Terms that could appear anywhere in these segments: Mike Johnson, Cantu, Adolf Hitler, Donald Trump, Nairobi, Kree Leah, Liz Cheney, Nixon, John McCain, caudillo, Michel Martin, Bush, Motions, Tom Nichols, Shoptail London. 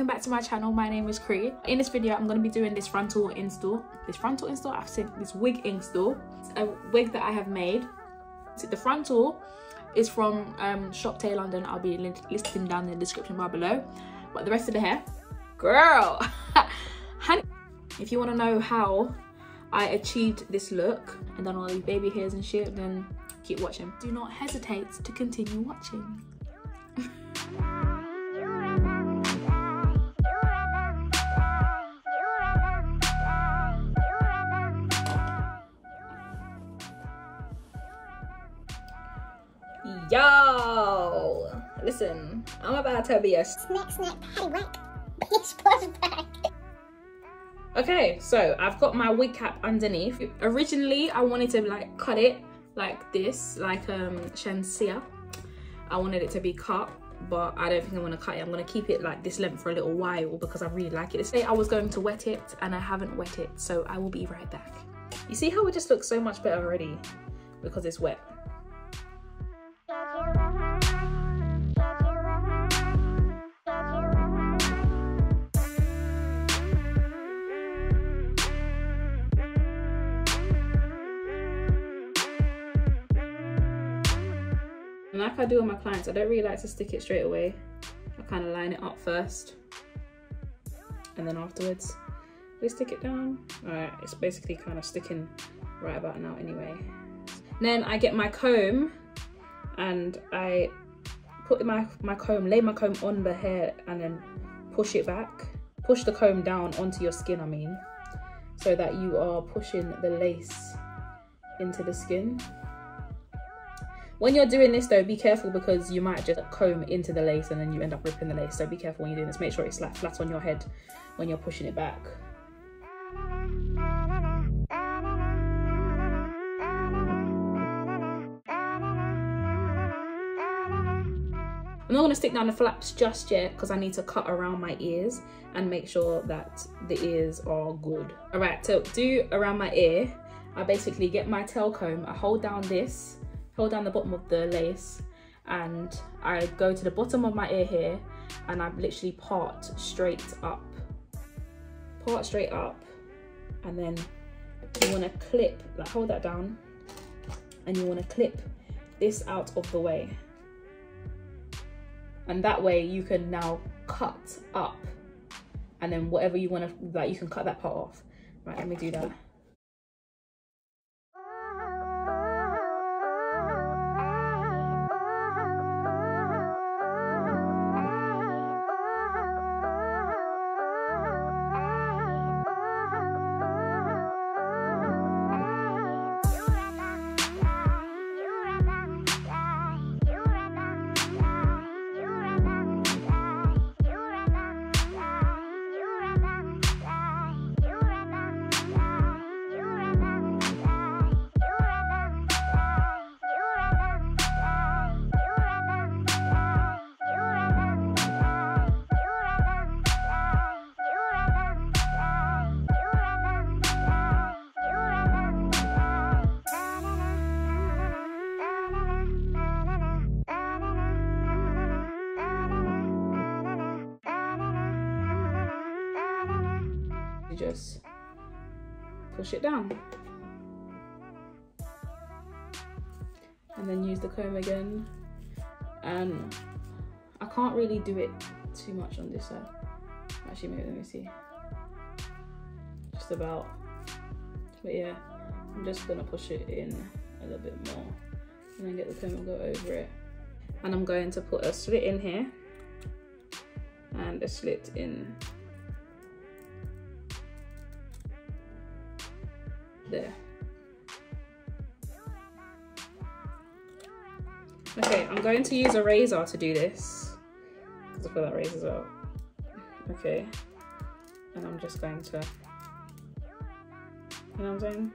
welcome back to my channel. My name is Kree. In this video I'm going to be doing this frontal install. I've seen this wig install. It's a wig that I have made. So the frontal is from Shoptail London. I'll be listing down in the description bar below, but the rest of the hair, girl, honey. If you want to know how I achieved this look and done all these baby hairs and shit, then keep watching. Do not hesitate to continue watching. Yo, listen, I'm about to be a snack paddywhack bitch plus back. Okay, so I've got my wig cap underneath. Originally I wanted to like cut it like this, like Shansia. I wanted it to be cut, but I don't think I'm gonna cut it. I'm gonna keep it like this length for a little while because I really like it. Today I was going to wet it and I haven't wet it, so I will be right back. You see how it just looks so much better already because it's wet. Like I do with my clients, I don't really like to stick it straight away. I kind of line it up first and then afterwards we stick it down. All right, it's basically kind of sticking right about now anyway. And then I get my comb and I put lay my comb on the hair and then push it back, push the comb down onto your skin, I mean, so that you are pushing the lace into the skin. When you're doing this though, be careful because you might just comb into the lace and then you end up ripping the lace. So be careful when you're doing this. Make sure it's like flat on your head when you're pushing it back. I'm not gonna stick down the flaps just yet because I need to cut around my ears and make sure that the ears are good. All right, so do around my ear. I basically get my tail comb, I hold down this, hold down the bottom of the lace, and I go to the bottom of my ear here and I literally part straight up, and then you want to clip, like hold that down and you want to clip this out of the way, and that way you can now cut up and then whatever you want to, like you can cut that part off. Right, let me do that. Just push it down and then use the comb again, and I can't really do it too much on this side. Actually, maybe let me see, just about, but yeah, I'm just gonna push it in a little bit more and then get the comb and go over it. And I'm going to put a slit in here and a slit in there. Okay, I'm going to use a razor to do this because I feel that razors are okay, and I'm just going to, you know what I'm saying?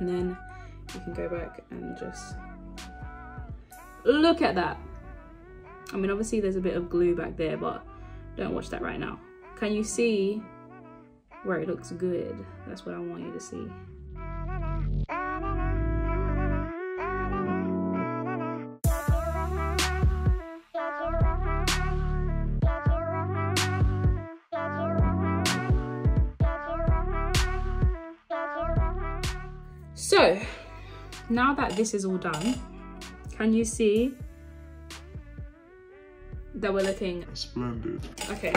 And then you can go back and just look at that. I mean, obviously there's a bit of glue back there, but don't watch that right now. Can you see where it looks good. That's what I want you to see. So now that this is all done, can you see that we're looking splendid? Okay,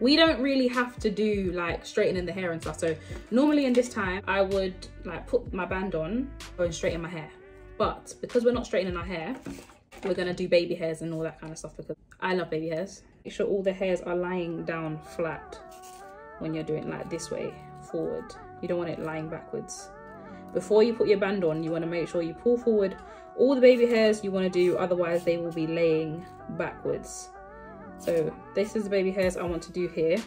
we don't really have to do like straightening the hair and stuff. So normally in this time I would like put my band on and straighten my hair, but because we're not straightening our hair, we're gonna do baby hairs and all that kind of stuff because I love baby hairs. Make sure all the hairs are lying down flat when you're doing like this way forward. You don't want it lying backwards. Before you put your band on, you want to make sure you pull forward all the baby hairs you want to do, otherwise they will be laying backwards. So this is the baby hairs I want to do here.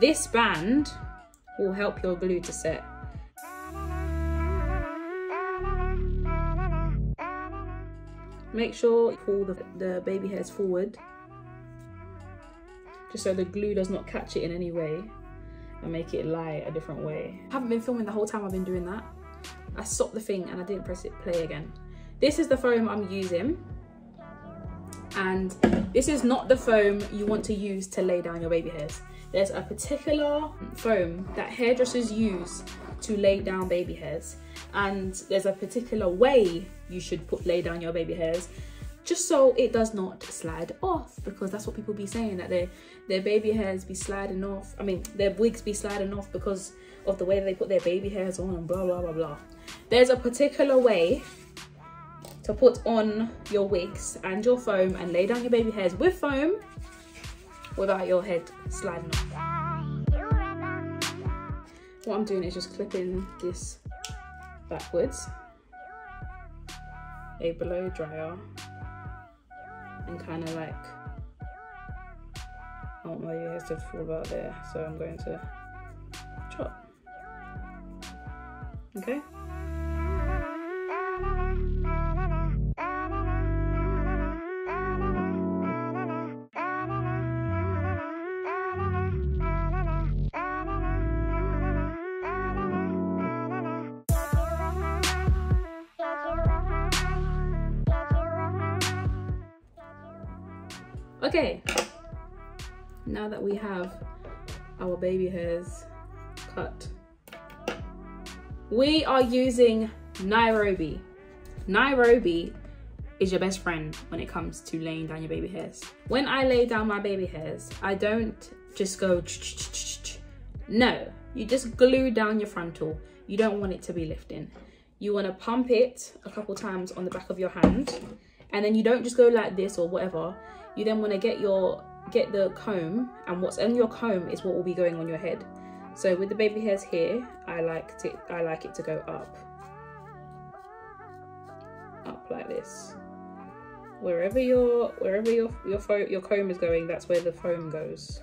This band will help your glue to set. Make sure you pull the baby hairs forward, just so the glue does not catch it in any way and make it lie a different way. I haven't been filming the whole time I've been doing that. I stopped the thing and I didn't press it play again. This is the foam I'm using, and this is not the foam you want to use to lay down your baby hairs. There's a particular foam that hairdressers use to lay down baby hairs, and there's a particular way you should lay down your baby hairs, just so it does not slide off, because that's what people be saying, that their baby hairs be sliding off. I mean, their wigs be sliding off because of the way they put their baby hairs on and blah blah blah blah. There's a particular way to put on your wigs and your foam and lay down your baby hairs with foam without your head sliding off. What I'm doing is just clipping this backwards, a blow dryer, and kind of like, I want my hairs to fall out there, so I'm going to chop. Okay. Okay, now that we have our baby hairs cut, we are using Nairobi. Nairobi is your best friend when it comes to laying down your baby hairs. When I lay down my baby hairs, I don't just go ch-ch-ch-ch-ch. No, you just glue down your frontal. You don't want it to be lifting. You want to pump it a couple times on the back of your hand, and then you don't just go like this or whatever. You then want to get the comb, and what's in your comb is what will be going on your head. So with the baby hairs here, I like it to go up like this. Wherever your comb is going, that's where the foam goes.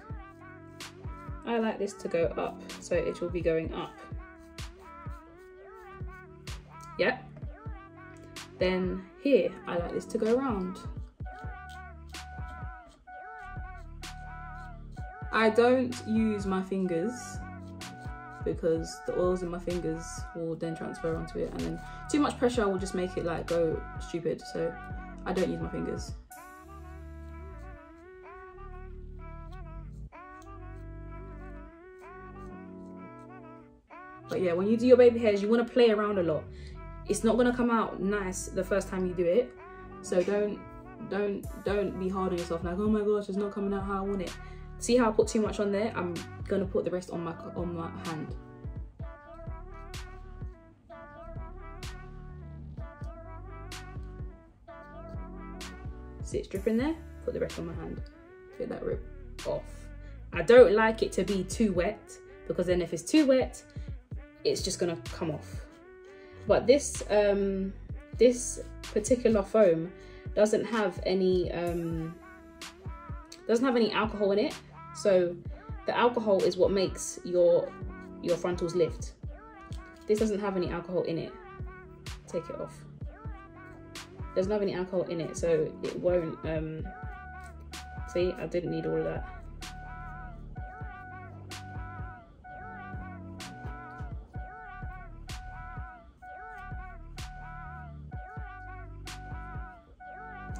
I like this to go up, so it will be going up. Yep. Then here, I like this to go round. I don't use my fingers because the oils in my fingers will then transfer onto it, and then too much pressure will just make it like go stupid, so I don't use my fingers. But yeah, when you do your baby hairs, you want to play around a lot. It's not going to come out nice the first time you do it, so don't be hard on yourself like, oh my gosh, it's not coming out how I want it. See how I put too much on there? I'm gonna put the rest on my hand. See it's dripping there? Put the rest on my hand. Take that rip off. I don't like it to be too wet, because then if it's too wet, it's just gonna come off. But this this particular foam doesn't have any alcohol in it, so the alcohol is what makes your frontals lift. This doesn't have any alcohol in it. Take it off. Doesn't have any alcohol in it, so it won't. See, I didn't need all of that.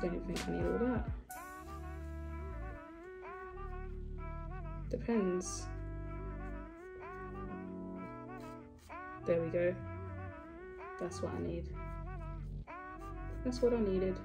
Don't even think I need all that. Depends. There we go. That's what I need. That's what I needed.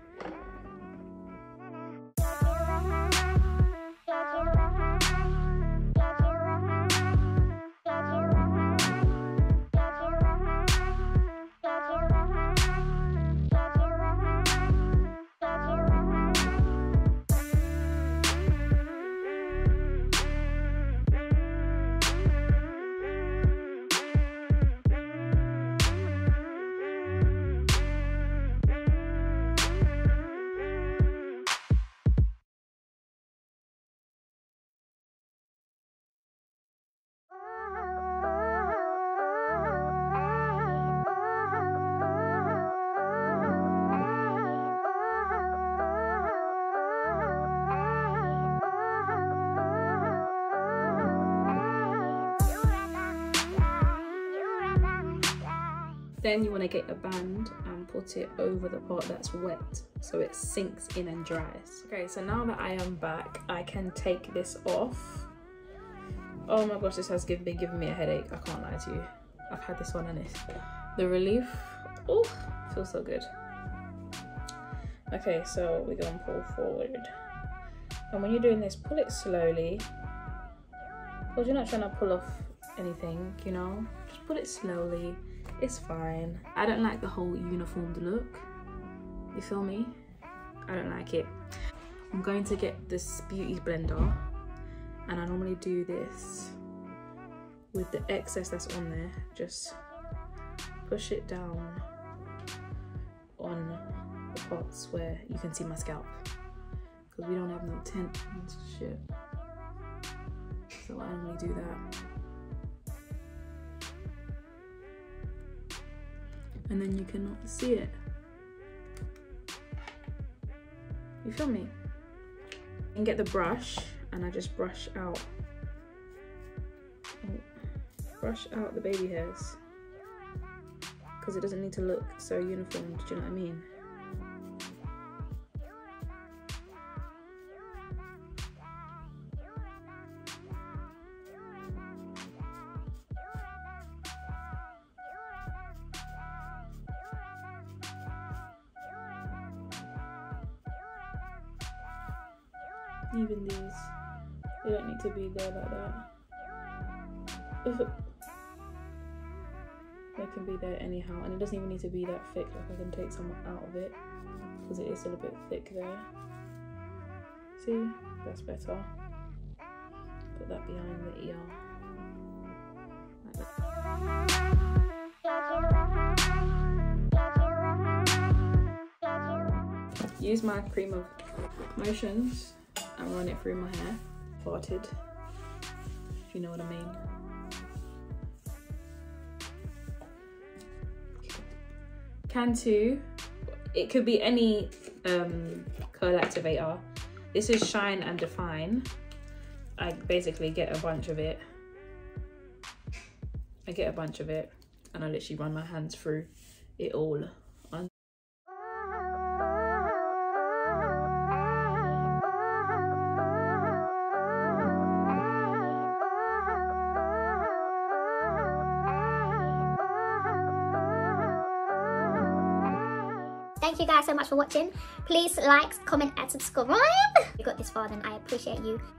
Then you want to get a band and put it over the part that's wet so it sinks in and dries. Okay, so now that I am back, I can take this off. Oh my gosh, this has been giving me a headache, I can't lie to you. I've had this one and it's the relief. Oh, feels so good. Okay, so we're going to pull forward. And when you're doing this, pull it slowly. Because you're not trying to pull off anything, you know? Just pull it slowly. It's fine. I don't like the whole uniformed look, you feel me? I don't like it. I'm going to get this beauty blender, and I normally do this with the excess that's on there. Just push it down on the parts where you can see my scalp, because we don't have no tint and shit, so I normally do that. And then you cannot see it. You feel me? And get the brush, and I just brush out the baby hairs, because it doesn't need to look so uniform. Do you know what I mean? Even these, they don't need to be there like that. They can be there anyhow, and it doesn't even need to be that thick. Like, I can take some out of it because it is still a bit thick there. See, that's better. Put that behind the ear. Like that. Use my cream of Motions and run it through my hair, parted, if you know what I mean. Cantu, it could be any curl activator. This is Shine and Define. I basically get a bunch of it. I get a bunch of it, and I literally run my hands through it all. Thank you guys so much for watching. Please like, comment and subscribe. If you got this far, then I appreciate you.